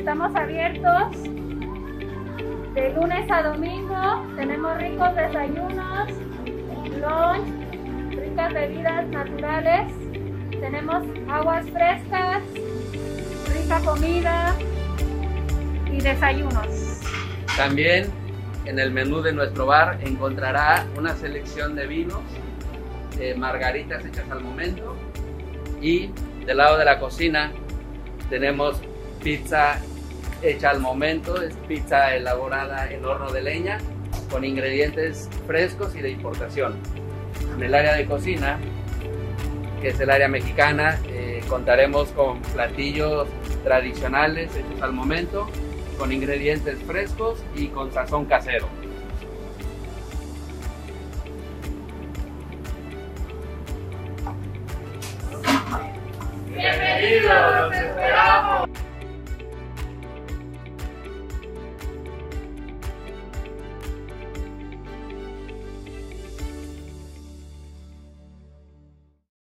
Estamos abiertos de lunes a domingo. Tenemos ricos desayunos, lunch, ricas bebidas naturales. Tenemos aguas frescas, rica comida y desayunos. También en el menú de nuestro bar encontrará una selección de vinos, margaritas hechas al momento, y del lado de la cocina tenemos pizza hecha al momento, es pizza elaborada en horno de leña con ingredientes frescos y de importación. En el área de cocina, que es el área mexicana, contaremos con platillos tradicionales hechos al momento, con ingredientes frescos y con sazón casero. ¡Bienvenidos!